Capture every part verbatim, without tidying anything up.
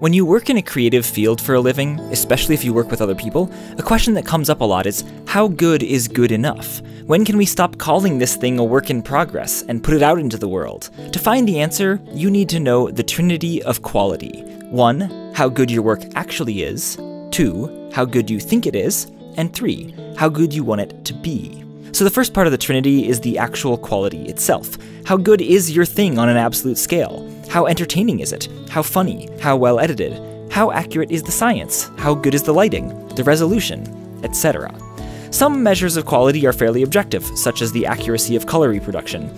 When you work in a creative field for a living, especially if you work with other people, a question that comes up a lot is, how good is good enough? When can we stop calling this thing a work in progress and put it out into the world? To find the answer, you need to know the trinity of quality. one. How good your work actually is. two. How good you think it is. And three. How good you want it to be. So the first part of the trinity is the actual quality itself. How good is your thing on an absolute scale? How entertaining is it? How funny? How well edited? How accurate is the science? How good is the lighting? The resolution? et cetera. Some measures of quality are fairly objective, such as the accuracy of color reproduction,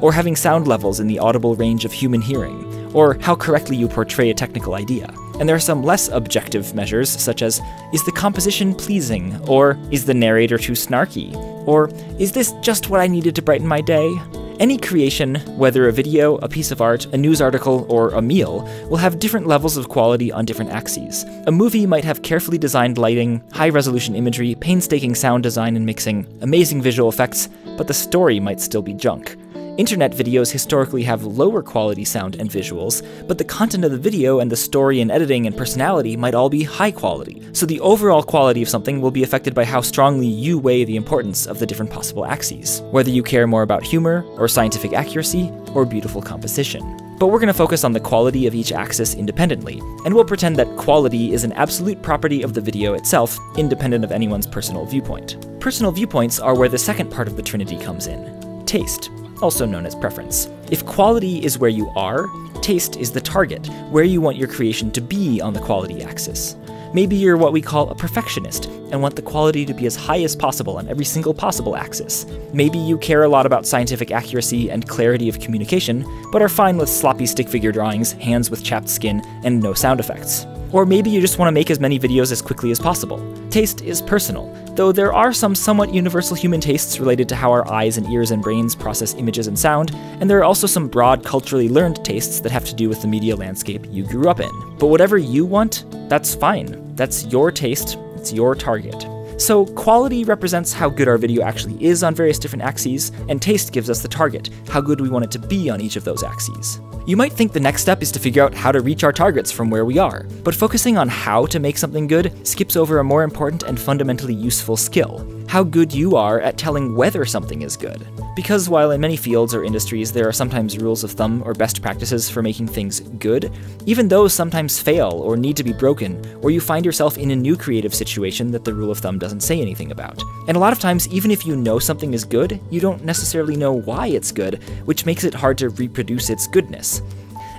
or having sound levels in the audible range of human hearing, or how correctly you portray a technical idea. And there are some less objective measures, such as, is the composition pleasing? Or, is the narrator too snarky? Or, is this just what I needed to brighten my day? Any creation, whether a video, a piece of art, a news article, or a meal, will have different levels of quality on different axes. A movie might have carefully designed lighting, high-resolution imagery, painstaking sound design and mixing, amazing visual effects, but the story might still be junk. Internet videos historically have lower quality sound and visuals, but the content of the video and the story and editing and personality might all be high quality. So the overall quality of something will be affected by how strongly you weigh the importance of the different possible axes, whether you care more about humor, or scientific accuracy, or beautiful composition. But we're going to focus on the quality of each axis independently, and we'll pretend that quality is an absolute property of the video itself, independent of anyone's personal viewpoint. Personal viewpoints are where the second part of the trinity comes in, taste. Also known as preference. If quality is where you are, taste is the target, where you want your creation to be on the quality axis. Maybe you're what we call a perfectionist and want the quality to be as high as possible on every single possible axis. Maybe you care a lot about scientific accuracy and clarity of communication, but are fine with sloppy stick figure drawings, hands with chapped skin, and no sound effects. Or maybe you just want to make as many videos as quickly as possible. Taste is personal, though there are some somewhat universal human tastes related to how our eyes and ears and brains process images and sound, and there are also some broad culturally learned tastes that have to do with the media landscape you grew up in. But whatever you want, that's fine. That's your taste, it's your target. So quality represents how good our video actually is on various different axes, and taste gives us the target, how good we want it to be on each of those axes. You might think the next step is to figure out how to reach our targets from where we are, but focusing on how to make something good skips over a more important and fundamentally useful skill, how good you are at telling whether something is good. Because while in many fields or industries there are sometimes rules of thumb or best practices for making things good, even those sometimes fail or need to be broken, or you find yourself in a new creative situation that the rule of thumb doesn't say anything about. And a lot of times, even if you know something is good, you don't necessarily know why it's good, which makes it hard to reproduce its goodness.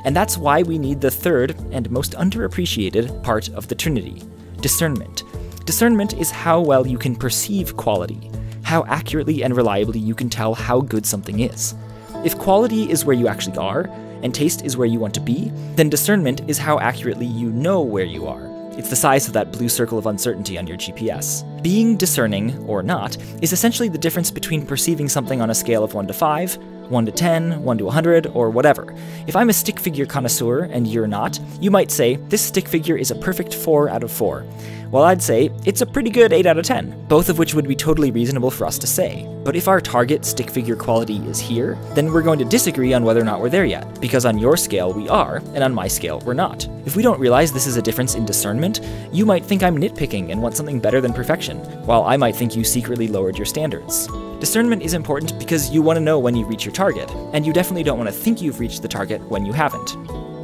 And that's why we need the third, and most underappreciated, part of the trinity, discernment. Discernment is how well you can perceive quality, how accurately and reliably you can tell how good something is. If quality is where you actually are, and taste is where you want to be, then discernment is how accurately you know where you are. It's the size of that blue circle of uncertainty on your G P S. Being discerning, or not, is essentially the difference between perceiving something on a scale of one to five, one to ten, one to one hundred, or whatever. If I'm a stick figure connoisseur and you're not, you might say, this stick figure is a perfect four out of four. Well, I'd say, it's a pretty good eight out of ten, both of which would be totally reasonable for us to say. But if our target stick figure quality is here, then we're going to disagree on whether or not we're there yet, because on your scale we are, and on my scale we're not. If we don't realize this is a difference in discernment, you might think I'm nitpicking and want something better than perfection, while I might think you secretly lowered your standards. Discernment is important because you want to know when you reach your target, and you definitely don't want to think you've reached the target when you haven't.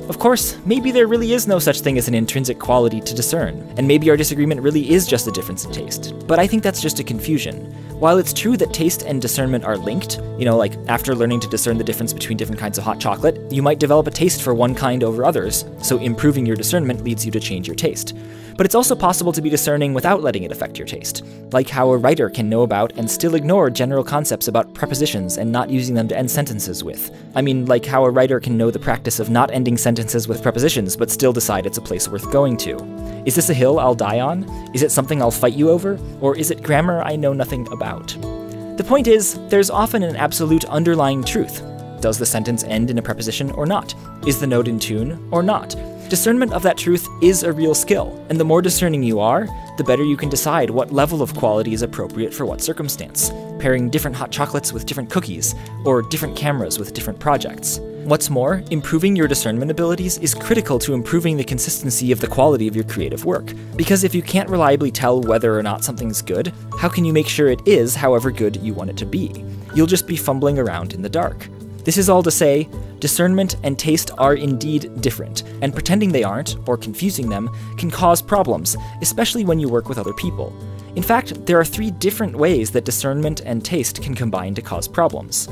Of course, maybe there really is no such thing as an intrinsic quality to discern, and maybe our disagreement really is just a difference in taste. But I think that's just a confusion. While it's true that taste and discernment are linked, you know, like after learning to discern the difference between different kinds of hot chocolate, you might develop a taste for one kind over others, so improving your discernment leads you to change your taste. But it's also possible to be discerning without letting it affect your taste, like how a writer can know about and still ignore general concepts about prepositions and not using them to end sentences with. I mean, like how a writer can know the practice of not ending sentences with prepositions but still decide it's a place worth going to. Is this a hill I'll die on? Is it something I'll fight you over? Or is it grammar I know nothing about? The point is, there's often an absolute underlying truth. Does the sentence end in a preposition or not? Is the note in tune or not? Discernment of that truth is a real skill, and the more discerning you are, the better you can decide what level of quality is appropriate for what circumstance, pairing different hot chocolates with different cookies, or different cameras with different projects. What's more, improving your discernment abilities is critical to improving the consistency of the quality of your creative work, because if you can't reliably tell whether or not something's good, how can you make sure it is however good you want it to be? You'll just be fumbling around in the dark. This is all to say, discernment and taste are indeed different, and pretending they aren't, or confusing them, can cause problems, especially when you work with other people. In fact, there are three different ways that discernment and taste can combine to cause problems.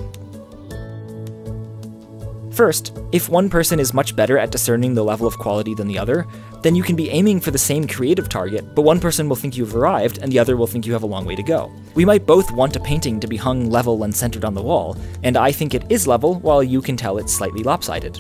First, if one person is much better at discerning the level of quality than the other, then you can be aiming for the same creative target, but one person will think you've arrived and the other will think you have a long way to go. We might both want a painting to be hung level and centered on the wall, and I think it is level while you can tell it's slightly lopsided.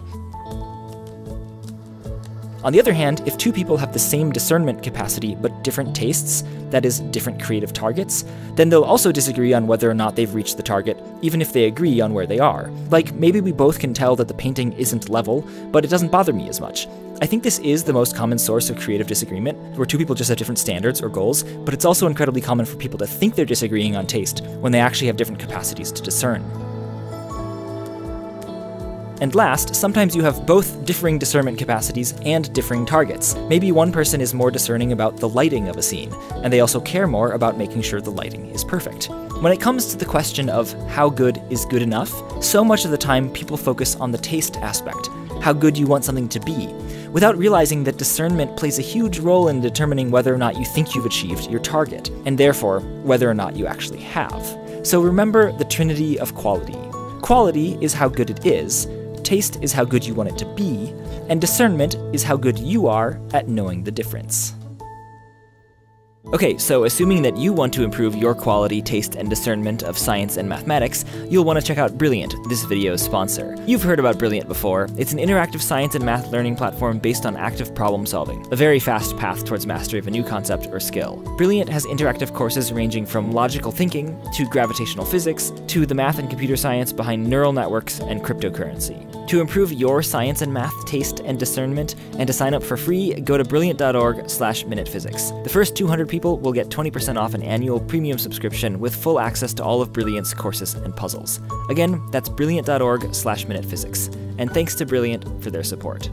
On the other hand, if two people have the same discernment capacity but different tastes, that is, different creative targets, then they'll also disagree on whether or not they've reached the target, even if they agree on where they are. Like, maybe we both can tell that the painting isn't level, but it doesn't bother me as much. I think this is the most common source of creative disagreement, where two people just have different standards or goals, but it's also incredibly common for people to think they're disagreeing on taste when they actually have different capacities to discern. And last, sometimes you have both differing discernment capacities and differing targets. Maybe one person is more discerning about the lighting of a scene, and they also care more about making sure the lighting is perfect. When it comes to the question of how good is good enough, so much of the time people focus on the taste aspect, how good you want something to be, without realizing that discernment plays a huge role in determining whether or not you think you've achieved your target, and therefore, whether or not you actually have. So remember the trinity of quality. Quality is how good it is, taste is how good you want it to be, and discernment is how good you are at knowing the difference. Okay, so assuming that you want to improve your quality, taste, and discernment of science and mathematics, you'll want to check out Brilliant, this video's sponsor. You've heard about Brilliant before. It's an interactive science and math learning platform based on active problem solving, a very fast path towards mastery of a new concept or skill. Brilliant has interactive courses ranging from logical thinking, to gravitational physics, to the math and computer science behind neural networks and cryptocurrency. To improve your science and math, taste, and discernment, and to sign up for free, go to brilliant dot org slash minute physics. The first two hundred people will get twenty percent off an annual premium subscription with full access to all of Brilliant's courses and puzzles. Again, that's brilliant dot org slash minute physics. And thanks to Brilliant for their support.